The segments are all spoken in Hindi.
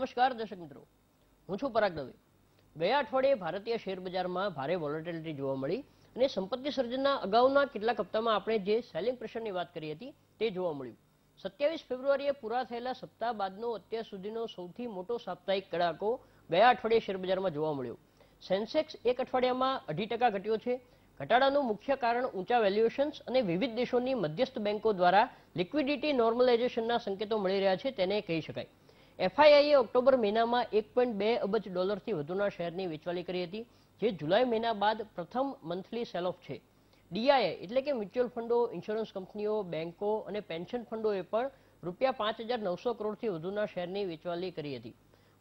नमस्कार दर्शक मित्रों, हूँ छू पराग दवे। गया अठवाडिये भारतीय शेर बजार में भारे वोलेटिलिटी जोवा मळी अने संपत्ति सर्जनना अगाउना केटलाक हप्तामां आपणे जे सेलिंग प्रेशरनी वात करी हती ते जोवा मळ्युं। 27 फेब्रुआरीए पूरा थयेला सप्ताह बादनो अत्यार सुधीनो सौथी मोटो साप्ताहिक कडाको गया अठवाडिये शेर बजारमां जोवा मळ्यो। सेन्सेक्स एक अठवाडियामां 2.5% घट्यो छे। घटाडानुं मुख्य कारण ऊंचा वेल्युएशन्स अने विविध देशोनी मध्यस्थ बेंको द्वारा लिक्विडिटी नॉर्मलाइजेशनना संकेतो मळी रह्या छे तेने कही शकाय। एफआईआई ऑक्टोबर महीना में 1.2 अबज डॉलर थी वधुना शेरनी वेचवाली करी हती, जे जुलाई महीना बाद प्रथम मंथली सेल ऑफ छे। डीआईआई एटले के म्युच्युअल फंडो, इंश्योरन्स कंपनीओ, बेंको अने पेन्शन फंडोए पण रूपिया 5,900 करोड़ थी वधुना शेरनी वेचवाली करी हती।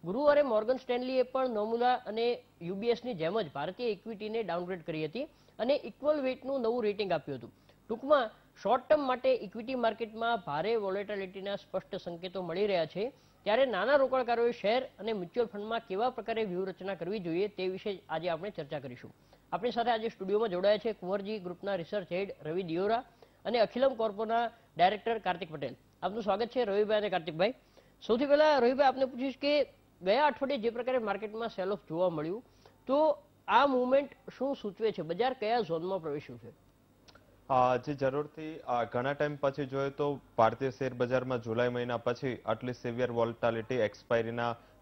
गुरुवारे मोर्गन स्टेनलीए पण नोमुरा अने यूबीएस नी जेम ज भारतीय इक्विटी ने डाउनग्रेड करी हती अने इक्वल वेटनुं नवुं रेटिंग आप्युं हतुं। टूंकमां शोर्ट टर्म माटे इक्विटी मार्केटमां भारे वोलेटिलिटीना स्पष्ट संकेतो मळी रह्या छे, त्यारे नाना रोकाणकारोए शेर अने म्युच्युअल फंडमां केवा प्रकारे व्यूहरचना करवी जोईए ते विषे आज आपणे चर्चा करीशुं। आपणी साथे आज स्टुडियोमां जोडाया छे कुंवरजी ग्रुपना रिसर्च हेड रवि दियोरा अने अखिलम कॉर्पोना डायरेक्टर कार्तिक पटेल। आपनुं स्वागत छे रविभाई अने कार्तिकभाई। सौथी पहेला रविभाई आपने पूछीश के गया अठवाडिये जे प्रकारे मार्केटमां सेल ऑफ जोवा मळ्युं तो आ मूवमेंट शुं सूचवे छे, बजार कया झोनमां प्रवेश्युं छे? जी जरूर थी घना टाइम पछी जोए तो भारतीय शेर बजार में जुलाई महीना पछी आटली सीवियर वोलेटिलिटी एक्सपायरी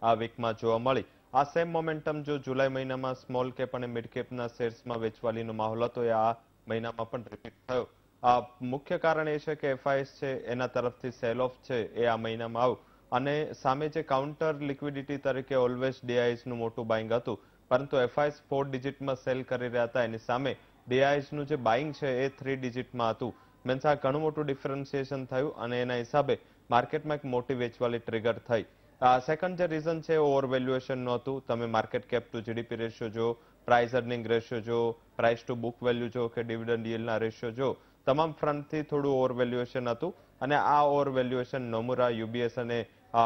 आ वीक में जोवा मळी। आ सेम मोमेंटम जो जुलाई महीना में स्मोल केप और मिड केप शेर्स में वेचवाली माहौल हतो ए आ महीना में पण रिपीट थयो। आ मुख्य कारण ए छे के एफआईआईस छे एना तरफथी सेल ऑफ छे ए आ महीना में आव्युं अने सामे जे काउंटर लिक्विडिटी तरीके ऑलवेज डीआईआईस नुं मोटुं बाइंग हतुं, परंतु एफआईआईस 4 डिजिट में सेल करी रह्या हता, एनी सामे डीआईआईस नु जे बाइंग छे ए 3 डिजिट में हतुं। मीन्स आ घणुं मोटुं डिफरेंशिएशन थयुं अने एना हिसाबे मार्केट में एक मोटी वेचवाली ट्रिगर थई। सेकंड जे रीजन छे ओवर वेल्युएशन नो हतुं। तमे market cap to GDP ratio जो, प्राइस अर्निंग रेशियो जो, प्राइस टू बुक वेल्यू जो के डिविडंड यील्ड ना रेशियो जो, तमाम फ्रंट थी थोड़ुं ओवर वेल्युएशन हतुं अने आ ओवर वेल्युएशन नोमुरा, यूबीएस अने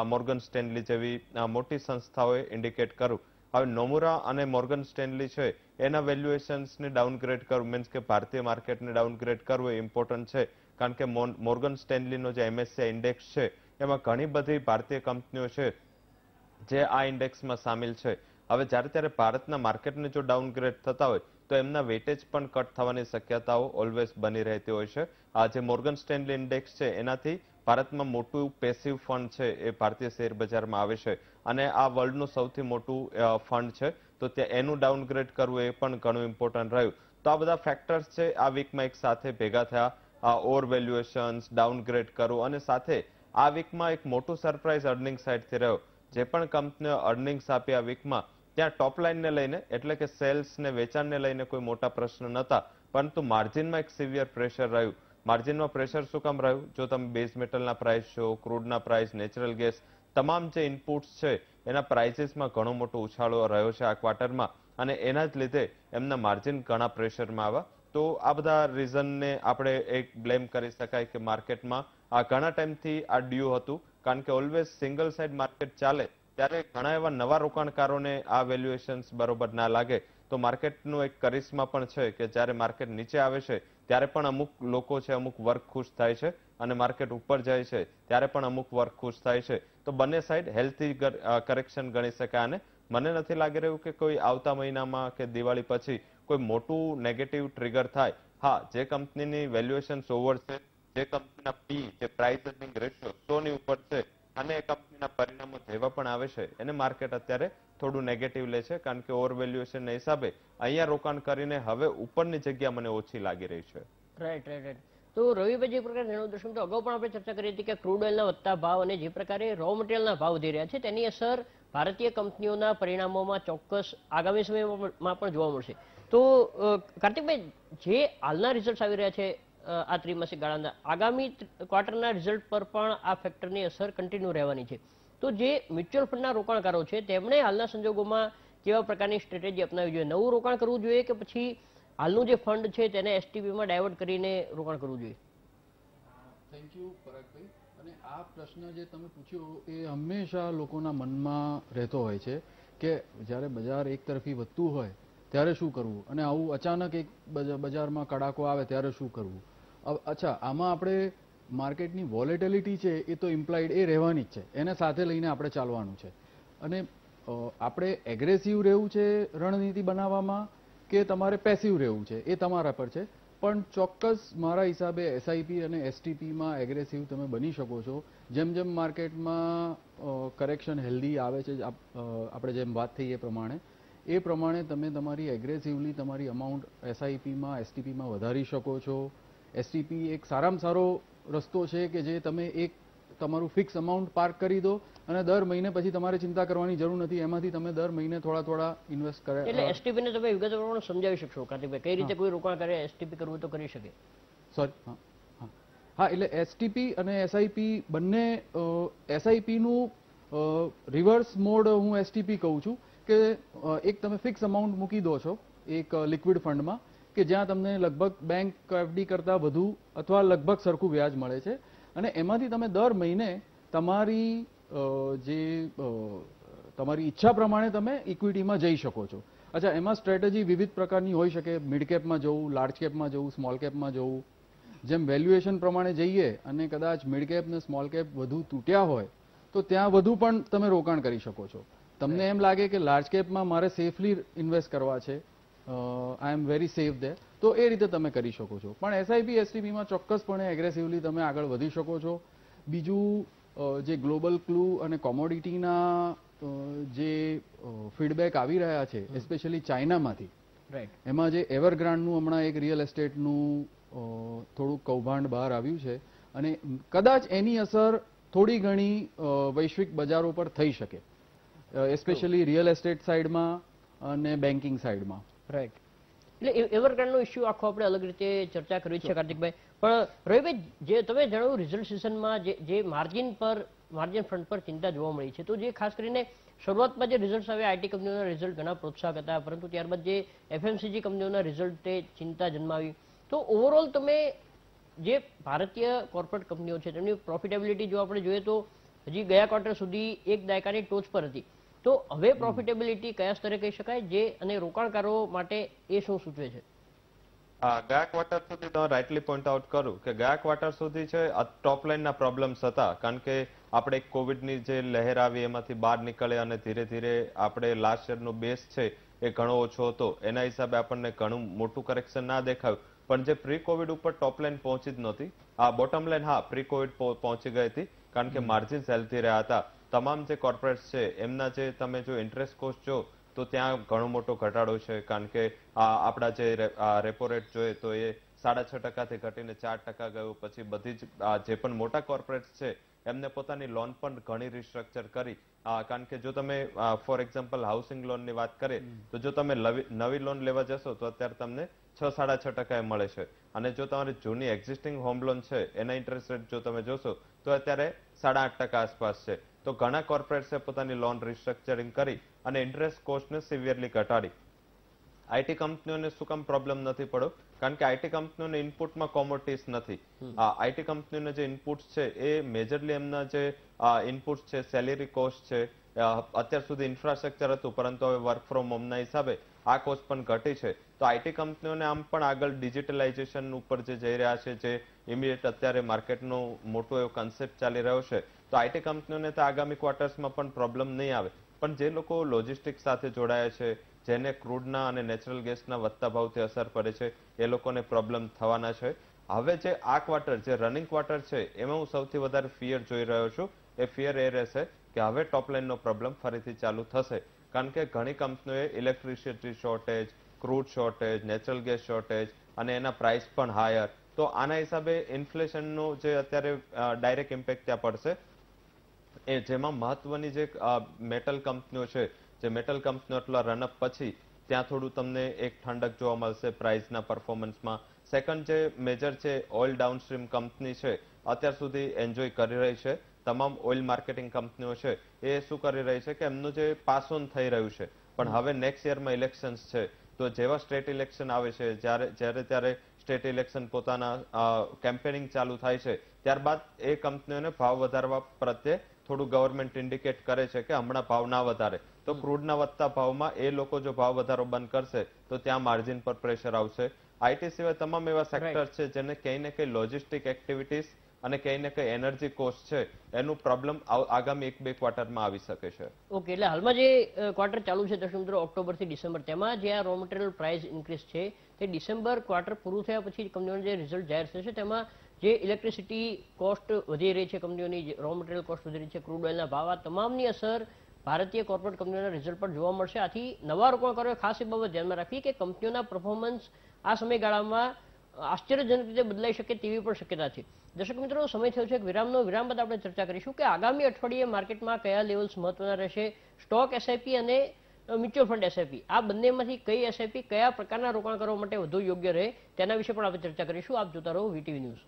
मोर्गन स्टेनली जेवी मोटी संस्थाओए इंडिकेट कर्युं। हवे नोमुरा अने मोर्गन स्टेनली छे एना वेल्युएशन्स ने डाउनग्रेड करवुं मीन्स के भारतीय मार्केट ने डाउनग्रेड करवुं इम्पोर्टंट छे, कारण के मोर्गन स्टेनली नो जे एमएससी इंडेक्स छे एमां घणी बधी भारतीय कंपनीओ छे जे आ इंडेक्स में सामेल छे। हवे ज्यारे त्यारे भारतना मार्केट ने जो डाउनग्रेड थता होय तो एमना वेटेज पण कट थवानी शक्यताओ ऑलवेज बनी रहेती होय छे। आ जे मोर्गन स्टेनली इंडेक्स छे एनाथी भारतमां मोटुं पेसिव फंड छे ए भारतीय शेर बजारमां आवे छे अने आ वर्ल्डनुं सौथी मोटुं फंड छे तो त्यां एनुं डाउनग्रेड करवुं ए पण घणुं इम्पोर्टंट रह्युं। तो आ बधा फेक्टर्स छे आ वीकमां एक साथे भेगा थया, ओवर वेल्युएशन्स, डाउनग्रेड करवुं अने साथे आ वीकमां एक मोटुं सरप्राइज अर्निंग साइडथी रह्यो। जे पण कंपनीओ अर्निंग्स आपी आ वीकमां त्यां टॉप लाइनने लईने एटले के सेल्स ने वेचाणने लईने कोई मोटा प्रश्न नता, परंतु मार्जिनमां एक सिवियर प्रेशर रह्युं। मार्जिन में प्रेशर शुं काम रह्युं? जो तमे बेज मेटलना प्राइस जो, क्रूडना प्राइस, नेचरल गैस तमाम जे इनपुट्स छे एना प्राइसेस में घणो मोटो उछाळो रह्यो छे आ क्वार्टर में अने एना ज लीधे एमना मार्जिन घणा प्रेशर में आवा। तो आ बधा रीजन ने आपणे एक ब्लेम करी शकाय के मार्केट में आ घणा टाइम थी आ ड्यू हतुं, कारण के ऑलवेज सींगल साइड मार्केट चाले त्यारे घणा एवा नवा रोकाणकारोने आ वेल्युएशन्स बरोबर ना लागे तो मार्केटनो एक करिश्मा पण छे के ज्यारे मार्केट नीचे आवे छे त्यारे पण अमुक लोको छे, अमुक वर्ग खुश थाय छे अने मार्केट उपर जाय छे त्यारे पण अमुक वर्ग खुश थाय छे। तो बने साइड हेल्थी करेक्शन गणी शकाय अने मने नथी लागी रह्युं के कोई आवता महीनामां के दिवाळी पछी कोई मोटुं नेगेटिव ट्रिगर थाय। हां, जे कंपनीनी वेल्युएशन्स ओवर छे, जे कंपनीना पी जे प्राइस अर्निंग रेशियो 100 ની ઉપર છે अने कंपनीना परिणामों जेवा पण आवे छे एने मार्केट अत्यारे थोड़ुं नेगेटिव ले छे, कारण के ओवर वेल्युएशन ना हिसाबे अहींया रोकाण करीने हवे उपरनी जग्या मने ओछी लागी रही छे। Right right right. तो रविभाई जे प्रकारे जणाव्युं दर्शक तो अगाउ पण आपणे चर्चा करी हती के क्रूड ऑइलना वधता भाव अने जे प्रकारे रॉ मटीरियलना भाव वधी रह्या छे तेनी असर भारतीय कंपनीओना परिणामोमां चोक्कस आगामी समयमां पण जोवा मळशे। तो कार्तिकभाई, जे हालना रिजल्ट्स आवी रह्या छे आ त्रिमासिक गाळाना आगामी क्वार्टरना रिजल्ट पर पण आ फेक्टरनी असर कंटिन्यू रहेवानी छे, तो जे म्युच्युअल फंडना रोकाणकारो छे તેમણે હાલના સંજોગોમાં કેવા પ્રકારની સ્ટ્રેટેજી અપનાવવી જોઈએ? નવું રોકાણ કરવું જોઈએ કે પછી હાલનું જે ફંડ છે તેને એસટીપી માં ડાયવર્ટ કરીને રોકાણ કરવું જોઈએ? થેન્ક યુ પરાગભાઈ. અને આ પ્રશ્ન જે તમે પૂછ્યો એ હંમેશા લોકોના મનમાં રહેતો હોય છે કે જ્યારે બજાર એક તરફી વધતું હોય ત્યારે શું કરવું અને આવું અચાનક એક બજારમાં કડાકો આવે ત્યારે શું કરવું? અચ્છા, આમાં આપણે માર્કેટની વોલેટિલિટી છે એ તો ઇમ્પ્લાઇડ એ રહેવાની જ છે, એને સાથે લઈને આપણે ચાલવાનું છે. અને આપણે એગ્રેસિવ રહેવું છે રણનીતિ બનાવવામાં કે તમારે પેસિવ રહેવું છે એ તમારા પર છે, પણ ચોક્કસ મારા હિસાબે એસઆઈપી અને એસટીપીમાં એગ્રેસિવ તમે બની શકો છો. જેમ જેમ માર્કેટમાં કરેક્શન હેલ્ધી આવે છે, આપણે જેમ વાત થઈ એ પ્રમાણે તમે તમારી એગ્રેસિવલી તમારી અમાઉન્ટ એસઆઈપીમાં એસટીપીમાં વધારી શકો છો. એસટીપી એક સારામાં સારો રસ્તો છે કે જે તમે એક તમારું ફિક્સ અમાઉન્ટ પાર્ક કરી દો અને દર મહિને પછી તમારે ચિંતા કરવાની જરૂર નથી. એમાંથી તમે દર મહિને થોડા ઇન્વેસ્ટ કરે. એટલે એસટીપી ને તમે વિગત પ્રમાણે સમજાવી શકશો કાર્તિકભાઈ, કઈ રીતે કોઈ રોકાણ કરે, એસટીપી કરવું તો કરી શકે? સોરી, હા, એટલે એસટીપી અને એસઆઈપી બંને, એસઆઈપી નું રિવર્સ મોડ હું એસટીપી કહું છું કે એક તમે ફિક્સ અમાઉન્ટ મૂકી દો છો એક લિક્વિડ ફંડમાં કે જ્યાં તમને લગભગ બેંક એફડી કરતા વધુ અથવા લગભગ સરખું વ્યાજ મળે છે, અને એમાંથી તમે દર મહિને તમારી જે તમારી ઈચ્છા પ્રમાણે તમે ઇક્વિટીમાં જઈ શકો છો. અચ્છા, એમાં સ્ટ્રેટેજી વિવિધ પ્રકારની હોઈ શકે. મિડ કેપમાં જવું, લાર્જ કેપમાં જવું, સ્મોલ કેપમાં જવું. જેમ વેલ્યુએશન પ્રમાણે જઈએ અને કદાચ મિડ કેપ ને સ્મોલ કેપ વધુ તૂટ્યા હોય તો ત્યાં વધુ પણ તમે રોકાણ કરી શકો છો. તમને એમ લાગે કે લાર્જ કેપમાં મારે સેફલી ઇન્વેસ્ટ કરવા છે, I am very safe there, તો એ રીતે તમે કરી શકો છો. પણ એસઆઈપી એસટીપીમાં ચોક્કસપણે એગ્રેસિવલી તમે આગળ વધી શકો છો. બીજું જે ગ્લોબલ ક્લુ અને કોમોડિટીના જે ફીડબેક આવી રહ્યા છે એસ્પેશિયલી ચાઇનામાંથી, રાઈટ, એમાં જે એવરગ્રાન્ડનું હમણાં એક રિયલ એસ્ટેટનું થોડુંક કૌભાંડ બહાર આવ્યું છે અને કદાચ એની અસર થોડી ઘણી વૈશ્વિક બજારો પર થઈ શકે, એસ્પેશિયલી રિયલ એસ્ટેટ સાઈડમાં અને બેન્કિંગ સાઈડમાં. રાઈટ, એટલે એવરગ્રાન્ડનો ઇસ્યુ આખો આપણે અલગ રીતે ચર્ચા કરવી છે કાર્તિકભાઈ. પણ રવિભાઈ, જે તમે જણાવ્યું રિઝલ્ટ સિઝનમાં જે માર્જિન ફંડ પર ચિંતા જોવા મળી છે, તો જે ખાસ કરીને શરૂઆતમાં જે રિઝલ્ટ આવ્યા, આઈટી કંપનીઓના રિઝલ્ટ ઘણા પ્રોત્સાહક હતા, પરંતુ ત્યારબાદ જે એફએમસીજી કંપનીઓના રિઝલ્ટ તે ચિંતા જન્માવી. તો ઓવરઓલ તમે જે ભારતીય કોર્પોરેટ કંપનીઓ છે તેમની પ્રોફિટેબિલિટી જો આપણે જોઈએ તો હજી ગયા ક્વાર્ટર સુધી એક દાયકાની ટોચ પર હતી, તો હવે પ્રોફિટેબિલિટી કયા સ્તરે કહી શકાય જે અને રોકાણકારો માટે એ શું સૂચવે છે? ગયા ક્વાર્ટર સુધી તમે રાઇટલી પોઈન્ટ આઉટ કરું કે ગયા ક્વાર્ટર સુધી છે ટોપ લાઇનના પ્રોબ્લેમ્સ હતા, કારણ કે આપણે કોવિડની જે લહેર આવી એમાંથી બહાર નીકળ્યા અને ધીરે ધીરે આપણે લાસ્ટ યરનો બેઝ છે એ ઘણો ઓછો હતો, એના હિસાબે આપણને ઘણું મોટું કરેક્શન ના દેખાયું. પણ જે પ્રી કોવિડ ઉપર ટોપ લાઇન પહોંચી જ નહોતી, આ બોટમ લાઇન હા પ્રી કોવિડ પહોંચી ગઈ હતી, કારણ કે માર્જિન હેલ્ધી રહ્યા હતા. તમામ જે કોર્પોરેટ્સ છે એમના જે તમે જો ઇન્ટરેસ્ટ કોસ્ટ જો તો ત્યાં ઘણો મોટો ઘટાડો છે, કારણ કે આપણા જે રેપો રેટ જોઈએ તો એ 6.5% ઘટીને 4% ગયો. પછી બધી જ જે પણ મોટા કોર્પોરેટ્સ છે એમને પોતાની લોન પણ ઘણી રિસ્ટ્રક્ચર કરી, કારણ કે જો તમે ફોર એક્ઝામ્પલ હાઉસિંગ લોનની વાત કરીએ તો જો તમે નવી લોન લેવા જશો તો અત્યારે તમને 6-6.5% મળે છે, અને જો તમારી જૂની એક્ઝિસ્ટિંગ હોમ લોન છે એના ઇન્ટરેસ્ટ રેટ જો તમે જોશો તો અત્યારે 8.5% આસપાસ છે. તો ઘણા કોર્પોરેટ્સે પોતાની લોન રિસ્ટ્રક્ચરિંગ કરી અને ઇન્ટરેસ્ટ કોસ્ટને સિવિયરલી ઘટાડી. આઈટી કંપનીઓને શું કામ પ્રોબ્લેમ નથી પડ્યો? કારણ કે આઈટી કંપનીઓને ઇનપુટમાં કોમોડિટીઝ નથી. આઈટી કંપનીઓને જે ઇનપુટ્સ છે એ મેજરલી એમના જે ઇનપુટ્સ છે સેલેરી કોસ્ટ છે, અત્યાર સુધી ઇન્ફ્રાસ્ટ્રક્ચર હતું પરંતુ હવે વર્ક ફ્રોમ હોમના હિસાબે આ કોસ્ટ પણ ઘટી છે. તો આઈટી કંપનીઓને આમ પણ આગળ ડિજિટલાઇઝેશન ઉપર જે જઈ રહ્યા છે, જે ઇમિડિયેટ અત્યારે માર્કેટનો મોટો એવો કન્સેપ્ટ ચાલી રહ્યો છે, તો આઈટી કંપનીઓને તો આગામી ક્વાર્ટર્સમાં પણ પ્રોબ્લેમ નહીં આવે. પણ જે લોકો લોજિસ્ટિક્સ સાથે જોડાયા છે, જેને ક્રૂડના અને નેચરલ ગેસના વધતા ભાવથી અસર પડે છે, એ લોકોને પ્રોબ્લેમ થવાના છે. હવે જે આ ક્વાર્ટર જે રનિંગ ક્વાર્ટર છે એમાં હું સૌથી વધારે ફિયર જોઈ રહ્યો છું, એ ફિયર એ રહેશે કે હવે ટોપલાઇનનો પ્રોબ્લેમ ફરીથી ચાલુ થશે, કારણ કે ઘણી કંપનીઓએ electricity shortage, crude shortage, natural gas shortage અને એના પ્રાઇસ પણ હાયર, તો આના હિસાબે ઇન્ફ્લેશનનો જે અત્યારે ડાયરેક્ટ ઇમ્પેક્ટ ત્યાં પડશે. એ જેમાં મહત્વની જે મેટલ કંપનીઓ છે, જે મેટલ કંપનીઓ આટલા રનઅપ પછી ત્યાં થોડું તમને એક ઠંડક જોવા મળશે પ્રાઇસના પરફોર્મન્સમાં. સેકન્ડ જે મેજર છે ઓઇલ ડાઉનસ્ટ્રીમ કંપની છે, અત્યાર સુધી એન્જોય કરી રહી છે. તમામ ઓઇલ માર્કેટિંગ કંપનીઓ છે એ શું કરી રહી છે કે એમનું જે પાસ ઓન થઈ રહ્યું છે, પણ હવે નેક્સ્ટ યરમાં ઇલેક્શન્સ છે, તો જેવા સ્ટેટ ઇલેક્શન આવે છે, જ્યારે સ્ટેટ ઇલેક્શન પોતાના કેમ્પેનિંગ ચાલુ થાય છે ત્યારબાદ એ કંપનીઓને ભાવ વધારવા પ્રત્યે થોડું ગવર્મેન્ટ ઇન્ડિકેટ કરે છે કે હમણાં ભાવ ના વધારે. તો ક્રૂડના વધતા ભાવમાં એ લોકો જો ભાવ વધારો બંધ કરશે તો ત્યાં માર્જિન પર પ્રેશર આવશે. આઈટી સિવાય તમામ એવા સેક્ટર છે જેને કંઈ ને કંઈ લોજિસ્ટિક એક્ટિવિટીઝ અને કઈને કે એનર્જી કોસ્ટ છે એનું પ્રોબ્લેમ આગામી એક બે ક્વાર્ટરમાં આવી શકે છે. ઓકે, એટલે હાલમાં જે ક્વાર્ટર ચાલુ છે દર્શક મિત્રો ઓક્ટોબર થી ડિસેમ્બર, તેમાં જે આ રો મટીરિયલ પ્રાઇસ ઇન્ક્રીઝ છે તે ડિસેમ્બર ક્વાર્ટર પૂરું થયા પછી કંપનીઓનું જે રિઝલ્ટ જાહેર થશે તેમાં જે ઇલેક્ટ્રિસિટી કોસ્ટ વધી રહી છે, કંપનીઓની રો મટીરિયલ કોસ્ટ વધી રહી છે, ક્રૂડ ઓઇલના ભાવ, આ તમામની અસર ભારતીય કોર્પોરેટ કંપનીઓના રિઝલ્ટ પર જોવા મળશે. આથી નવા રોકાણ કરવા ખાસ એ બાબત ધ્યાનમાં રાખવી કે કંપનીઓના પરફોર્મન્સ આ સમયગાળામાં आश्चर्यजनक रीते बदलाई शके तेवी पण शक्यता छे. दर्शक मित्रों, समय थयो छे एक विरामनो, विराम बाद आपणे चर्चा करीशुं के आगामी अठवाडिये मार्केटमां कया लेवल्स महत्वना रहेशे, स्टॉक एसआईपी अने म्युच्युअल फंड एसआईपी, आ बंनेमांथी कई एसआईपी कया प्रकारना रोकाण करवा माटे वधु योग्य रहे तेना विशे पण आपणे चर्चा करीशुं. आप जोता रहो वीटीवी न्यूज.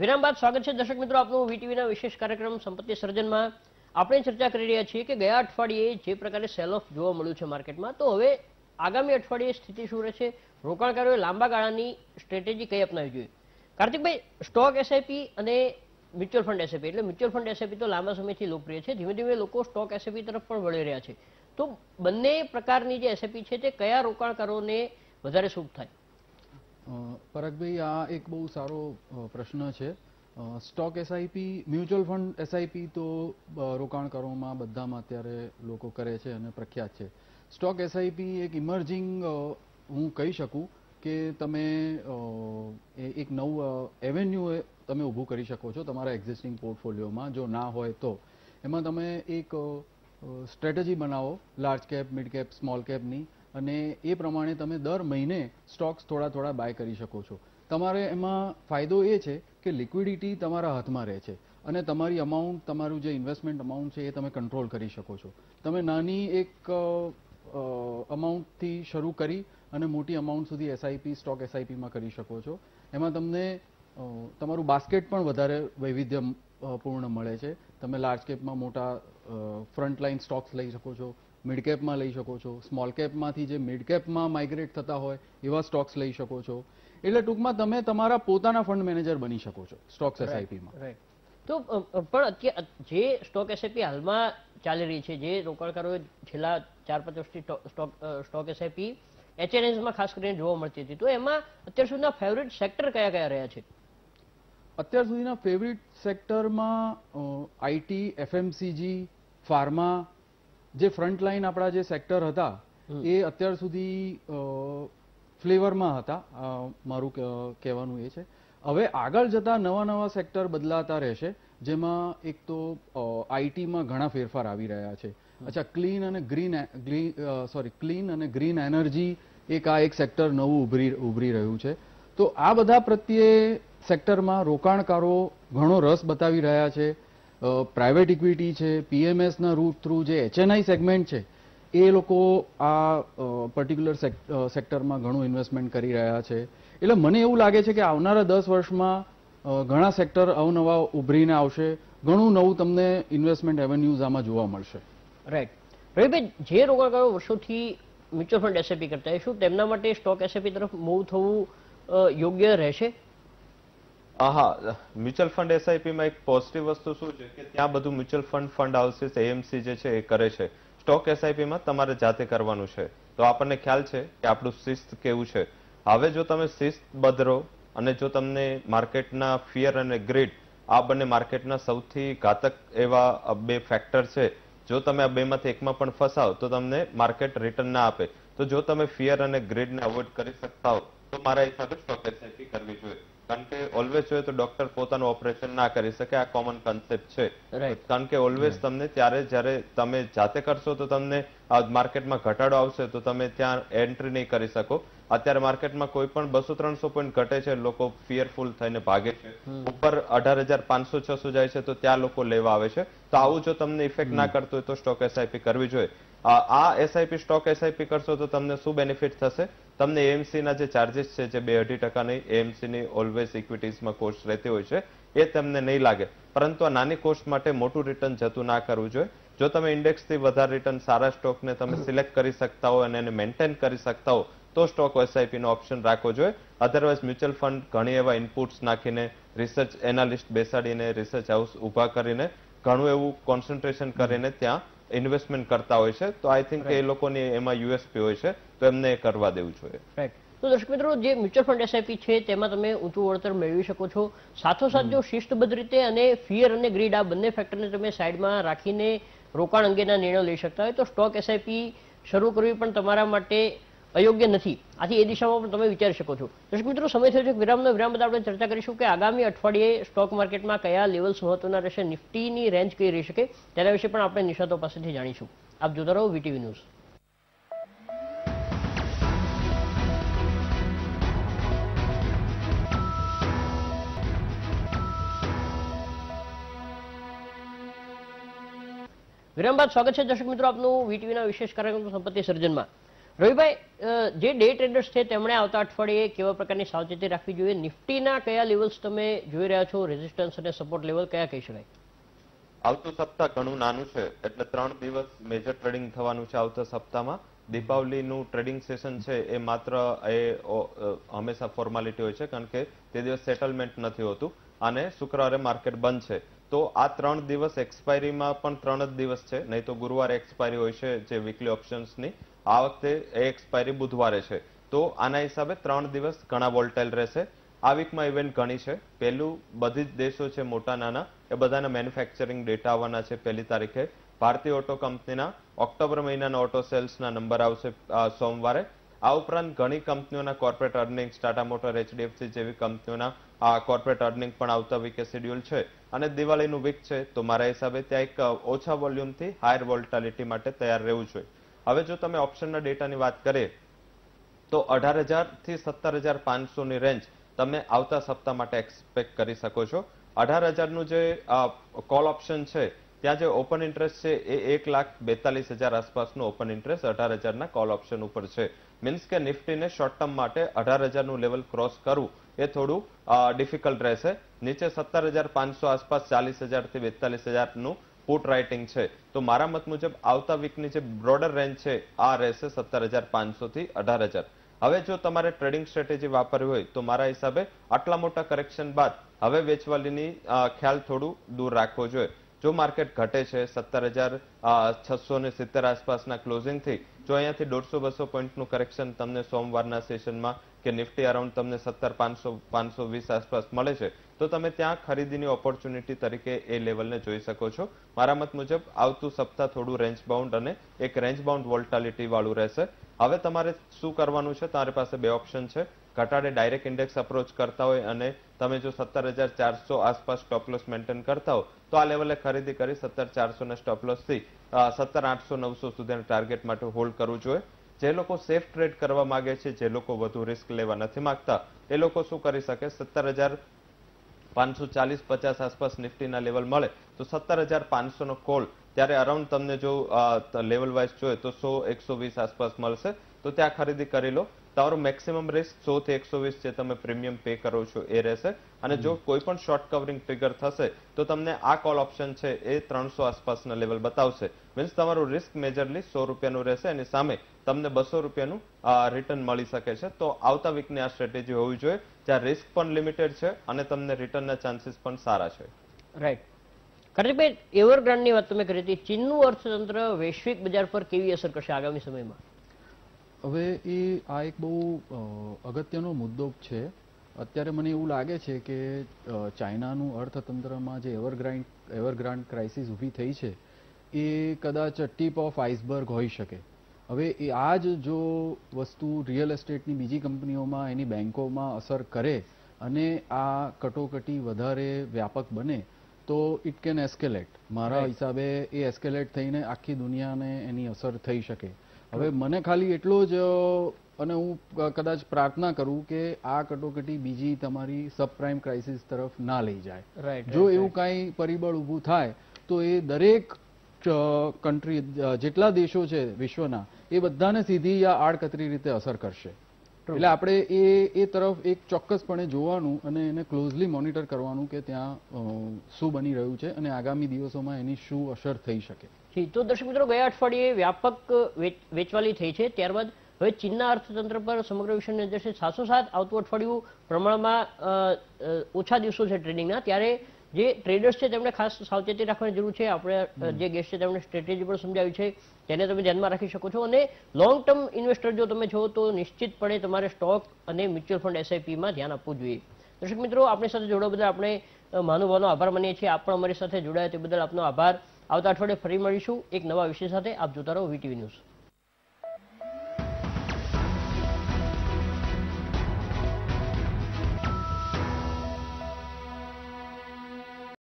विराम बाद स्वागत है दर्शक मित्रों आपनु वीटीवी ना विशेष कार्यक्रम संपत्ति सर्जन में. आपणे चर्चा करी रह्या छीए के गया अठवाडिये जे प्रकारे सेल ऑफ जोवा मळ्युं छे मार्केट में, तो हवे आगामी अठवाडिये स्थिति शुं रहेशे, रोकाणकारोए लांबा गाळानी स्ट्रेटेजी कई अपनावी जोईए. कार्तिक भाई, स्टॉक एसआईपी अने म्युच्युअल फंड एसआईपी, एटले म्युच्युअल फंड एसआईपी तो लांबा समयथी लोकप्रिय छे, धीमे धीमे लोको स्टॉक एसआईपी तरफ पण वळी रह्या छे, तो बंने प्रकारनी जे एसआईपी छे ते कया रोकाणकारोने वधारे शुभ थाय? परक भाई, आ एक बहुत सारो प्रश्न है. Stock SIP, mutual fund SIP तो रोकाणकारों में बधा में अत्यारे लोग करे छे अने प्रख्यात है. स्टॉक एसआईपी एक इमर्जिंग हूँ कही सकूँ कि तमे एक नव एवेन्यू तमे ऊभू करी शको छो तमारा एक्जिस्टिंग पोर्टफोलियो में, जो ना होय तो एमां तमे एक स्ट्रेटेजी बनावो large cap, mid cap, small cap नी, અને એ પ્રમાણે તમે દર મહિને સ્ટોક્સ થોડા થોડા બાય કરી શકો છો. તમારે એમાં ફાયદો એ છે કે લિક્વિડિટી તમારા હાથમાં રહે છે અને તમારી અમાઉન્ટ, તમારું જે ઇન્વેસ્ટમેન્ટ અમાઉન્ટ છે એ તમે કંટ્રોલ કરી શકો છો. તમે નાની એક અમાઉન્ટથી શરૂ કરી અને મોટી અમાઉન્ટ સુધી એસઆઈપી, સ્ટોક એસઆઈપીમાં કરી શકો છો. એમાં તમને તમારું બાસ્કેટ પણ વધારે વૈવિધ્યપૂર્ણ મળે છે. તમે લાર્જ કેપમાં મોટા ફ્રન્ટલાઇન સ્ટોક્સ લઈ શકો છો, मिड कैप में लई शको छो, स्मॉल कैप में जे मिड कैप में माइग्रेट थता होय एवा स्टॉक्स लई शको छो, एटले टूंकमां तमे तमारा पोताना फंड मैनेजर बनी शको छो स्टॉक्स एसआईपी में. राइट, तो पण जे स्टॉक एसआईपी हाल में चाली रही है, जे रोकाणकारोए छेल्ला 4-5 वर्षथी स्टॉक एसआईपी एचएनआई में खास करीने जोवा मळती हती, तो एमां अत्यार सुधीना फेवरेट सेक्टर कया कया रह्या छे? अत्यार सुधीना फेवरेट सेक्टर में आईटी, एफएमसीजी, फार्मा जे फ्रंटलाइन आपड़ा जे सेक्टर हता ए अत्यार सुधी फ्लेवर में हता, मारू कहेवानुं ए छे. हवे आगळ जता नवा नवा सेक्टर बदलाता रहेशे, जेमां एक तो आईटी में घणा फेरफार आवी रह्या छे. अच्छा, क्लीन अने ग्रीन एनर्जी एक आ एक सेक्टर नवुं उभरी रह्युं छे, तो आ बधा प्रत्ये सेक्टर में रोकाणकारो घणो रस बतावी रह्या छे. प्राइवेट इक्विटी है, पीएमएस ना रूट थ्रू जो एचएनआई सेगमेंट है ए लोग आ पर्टिक्युलर सेक्टर में घणु इन्वेस्टमेंट कर रहा है. एट मने एवं लगे कि आवनारा 10 वर्ष में घणा सेक्टर अवनवा उभरीने आवशे, घणु नवुं तमने इन्वेस्टमेंट एवेन्यूज आमां जोवा मळशे. राइट, रविभाई, जे रोकाणकारो वर्षोथी म्युच्युअल फंड एसआईपी करता है शुं तेमना माटे स्टॉक एसआईपी तरफ मूव थवुं योग्य रहेशे? हाँ, म्यूचुअल फंड एसआईपी में एक पॉजिटिव वस्तु शू है कि त्या बधु mutual fund, fund houses, AMC जे छे ए करे छे. स्टॉक एसआईपी में तमारे जाते करवानुं छे, तो आपने ख्याल छे कि आपणुं शिस्त केवुं छे. हवे जो तमे शिस्त बदरो अने जो तमने मार्केटना फियर अने ग्रीड, आ बने मार्केटना सौथी घातक एवा बे फेक्टर छे, जो तमे आ बेमांथी एकमां पण फसाओ तो तमने मार्केट रिटर्न ना आपे. तो जो तमे फियर अने ग्रीड ने अवॉइड करी शकता हो तो मारा हिसाबे स्टॉक एसआईपी करवी जोईए. कारण के ऑलवेज जो तो डॉक्टर पोतानो ऑपरेशन ना करी सके, आ कॉमन कॉन्सेप्ट है. कारण के ऑलवेज तमने त्यारे ज्यारे तमे जाते करशो तो तमने मार्केट में घटाडो आवशे तो तमे त्यां एंट्री नहीं करी सको. अत्यारे मार्केट में कोई पण 200-300 पॉइंट घटे छे, लोको फियरफुल थईने भागे छे, ऊपर 18,500-600 जाय छे तो त्यां लोको लेवा आवे छे. तो आवुं जो तमने इफेक्ट ना करतो होय तो स्टॉक एसआईपी करवी जोईए. आ एसआईपी, स्टॉक एसआईपी करशो तो तमने शुं बेनिफिट थशे? तमने एएमसी ना जे चार्जेस छे जे 2-2.5% नहीं, एएमसी नी ऑलवेज इक्विटीज में कोस्ट रहती होय छे ए तमने नहीं लागे, परंतु आ नानी कोस्ट माटे मोटुं रिटर्न जतुं ना करवुं जोईए. जो तमे इंडेक्स थी वधारे रिटर्न, सारा स्टॉक ने तमे सिलेक्ट करी सकता हो अने मेंटेन करी सकता हो तो स्टॉक एसआईपी नो ऑप्शन राखो जोईए। अदरवाइज म्यूचुअल फंड घणी एवा इनपुट्स नाखीने रिसर्च एनालिस्ट बेसाडीने रिसर्च हाउस उभा करीने घणुं एवुं कॉन्सन्ट्रेशन करीने त्यां इन्वेस्टमेंट करता होय छे। तो आई थिंक ए लोकोनी एमां यूएसपी होय छे तो एमने करवा देवुं जोईए। राइट, तो दर्शक मित्रों जो म्यूचुअल फंड एसआईपी है तेमां तमे ऊंचुं वळतर मेळवी शको छो। साथोसाथ जो शिस्तबद्ध रीते अने फियर अने ग्रीड आ बंने फेक्टरने तमे साइडमां राखीने रोकाण अंगेना निर्णय लई शकता होय तो स्टॉक एसआईपी शरू करवी पण तमारा माटे अयोग्य नथी। आथी ए दिशामां पण तमे विचारी शको छो। दर्शक मित्रों समय थयो छे विरामनो विराम बाद आपणे चर्चा करीशुं के आगामी अठवाडिये स्टॉक मार्केटमां कया लेवल्स महत्वना रहेशे, निफ्टीनी रेंज कई रही शके तेना विशे पण आपणे निशातो पासेथी जाणीशुं। आप जोता रहो वीटीवी न्यूज। विराम बाद स्वागत है दर्शक मित्रों आपनुं वीटीवी ना विशेष कार्यक्रम संपत्ति सर्जन में। रवि भाई, जे डे ट्रेडर्स है तेमणे आवता अठवाडिये केवा प्रकारनी सावचेती राखवी जोईए? निफ्टीना कया लेवल्स तमे जोई रह्या छो? रेजिस्टन्स अने सपोर्ट लेवल क्या कही शकाय? आवतो सप्ताह घणुं नानुं छे एटले 3 दिवस मेजर ट्रेडिंग थवानुं छे। आवता सप्ताहमां दीपावलीनुं ट्रेडिंग सेशन छे ए मात्र ए हमेशा फॉर्मालिटी होय छे कारण के ते दिवस सेटलमेंट नथी होतुं अने शुक्रवारे मार्केट बंध छे। तो आ 3 दिवस एक्सपायरी में पण 3 ज दिवस है, नहीं तो गुरुवार एक्सपायरी होय छे जे वीकली ऑप्शन्स नी। आ वखते एक्सपायरी बुधवारे छे तो आना हिसाबे 3 दिवस घणा वोल्टाइल रहेशे। आ वीक में इवेंट घणी छे। पहेलुं बधी ज देशो छे मोटा नाना ए बधाना मेन्युफेक्चरिंग डेटा आववाना छे। पहली तारीखे भारतीय ऑटो कंपनीना ऑक्टोबर महीनाना ऑटो सेल्सना नंबर आवशे सोमवारे। आ उपरांत घणी कंपनीओना corporate earnings Tata motor HDFC जेवी कंपनीओना कॉर्पोरेट अर्निंग पण आवता वीके शेड्यूल छे अने दिवाळीनु वीक छे तो मारा हिसाबे त्यां एक ओछा वोल्यूमथी हायर वोल्टालिटी माटे तैयार रहेवुं जोईए। हवे जो तमे ऑप्शनना डेटानी वात करीए तो 18,000 थी 17,500 नी रेंज तमे आवता सप्ताह माटे एक्सपेक्ट करी शको छो। 18,000 नुं जे कॉल ऑप्शन छे त्यां जे ओपन इंटरेस्ट छे ए 1,42,000 आसपासनो ओपन इंटरेस्ट 18,000 ना कॉल ऑप्शन उपर छे। मीन्स के निफ्टी ने शॉर्ट टर्म माटे 18,000 नु लेवल क्रॉस करवुं ए थोड़ुं डिफिकल्ट रहेशे। नीचे 17,500 आसपास 40,000 થી 42,000 नु पुट राइटिंग छे तो मारा मत मुजब आवता वीक नी जे ब्रोडर रेंज छे आ रहेशे 17,500 થી 18,000। हवे जो तमारे ट्रेडिंग स्ट्रेटेजी वापरवी होय तो मारा हिसाबे आटला मोटा करेक्शन बाद हवे वेचवालीनी ख्याल थोड़ुं दूर राखवो जोईए। जो मार्केट घटे छे 17,670 आसपासना क्लोजिंग थी जो अहींयाथी 150-200 पॉइंटनुं करेक्शन तमने सोमवारना सेशनमा के निफ्टी अराउंड तमने 17,500-520 आसपास मळे छे तो तमे त्यां खरीदीनी ऑपोर्च्युनिटी तरीके ए लेवलने जोई शको छो। मारा मत मुजब आवतुं सप्ताह थोड़ुं रेंज बाउंड अने एक रेंज बाउंड वोल्टालिटी वाळुं रहेशे। हवे तमारे शुं करवानुं छे? तारे पासे बे ऑप्शन छे। घटाडे डायरेक्ट इंडेक्स अप्रोच करता होय अने तमे जो 17,400 आसपास स्टॉप लॉस मेंटेन करता हो तो आ लेवले खरीदी करी 17,400 ना स्टॉप लॉस थी 17,800-900 सुधीना टार्गेट माटे होल्ड करवुं जोईए। जे लोको सेफ ट्रेड करवा मागे छे, जे लोको वधु रिस्क लेवा नथी मागता ए लोको शुं करी शके? 17,540-50 आसपास निफ्टीना लेवल मळे तो 17,500 नो कॉल त्यारे अराउंड तमने जो लेवल वाइज जोईए तो 100-120 आसपास मळशे तो त्यां खरीदी करी लो। तारो मैक्सिमम रिस्क 100-120 जे तमे प्रीमियम पे करो छो ए रहेशे अने जो कोई पण शॉर्ट कवरिंग फिगर थशे तो तमने आ कॉल ऑप्शन छे ए 300 आसपासना लेवल बतावशे। मीन्स तमारो रिस्क मेजरली 100 रुपियानो रहेशे अने सामे तमने 200 रुपियानो रिटर्न मळी शके छे। तो आवता वीकनी आ स्ट्रेटेजी होवी जोईए ज्यां रिस्क पण लिमिटेड छे अने तमने रिटर्नना चांसेस पण सारा छे। राइट, कर्तिकभाई, एवरग्रांडनी वात तमे करी हती। चीननुं अर्थतंत्र वैश्विक बजार पर केवी असर करशे आगामी समयमां? હવે એ આ એક બહુ અગત્યનો મુદ્દો છે। અત્યારે મને એવું લાગે છે કે ચાઇનાનું અર્થતંત્રમાં જે એવરગ્રાન્ડ ક્રાઇસિસ ઊભી થઈ છે એ કદાચ ટીપ ઓફ આઇસબર્ગ હોઈ શકે। હવે એ આ જ જો વસ્તુ રિયલ એસ્ટેટની બીજી કંપનીઓમાં એની બેન્કોમાં અસર કરે અને આ કટોકટી વધારે વ્યાપક બને તો ઇટ કેન એસ્કેલેટ। મારા હિસાબે એ એસ્કેલેટ થઈને આખી દુનિયાને એની અસર થઈ શકે। હવે મને ખાલી એટલો જ અને હું કદાચ પ્રાર્થના કરું કે આ કટોકટી બીજી તમારી સબપ્રાઇમ ક્રાઇસિસ તરફ ના લઈ જાય। જો એવું કાંઈ પરિબળ ઊભું થાય તો એ દરેક કન્ટ્રી જેટલા દેશો છે વિશ્વના એ બધાને સીધી યા આડકતરી રીતે અસર કરશે। એટલે આપણે એ તરફ એક ચોક્કસપણે જોવાનું અને એને ક્લોઝલી મોનિટર કરવાનું કે ત્યાં શું બની રહ્યું છે અને આગામી દિવસોમાં એની શું અસર થઈ શકે। જી, તો દર્શક મિત્રો ગયા અઠવાડિયે વ્યાપક વેચવાલી થઈ છે ત્યારબાદ हवे चीनना अर्थतंत्र पर समग्र विश्वनी अंदर से 707 आवतु अठवाडियु प्रमाणमां ओछा दिवसो छे ट्रेडिंगना, त्यारे जे ट्रेडर्स छे तेमणे खास सावचेती राखवानी जरूर छे। आपणे जे गेस्ट छे तेमणे स्ट्रेटेजी पण समजावी छे, तेने तमे ध्यानमां राखी शको छो। अने लॉन्ग टर्म इन्वेस्टर जो तमे छो तो निश्चितपणे तमारे स्टॉक अने म्युच्युअल फंड एसआईपी मां ध्यान आपवुं जोईए। दर्शक मित्रों, आपणी साथे जोडावा बदल आपणे महानुभावनो आभार मानीए छीए। आप पण अमरी साथे जोडाया ते बदल आपनो आभार। आवता अठवाडिये फरी मळीशुं एक नवा विषय साथे। आप जोता रहो वीटीवी न्यूज।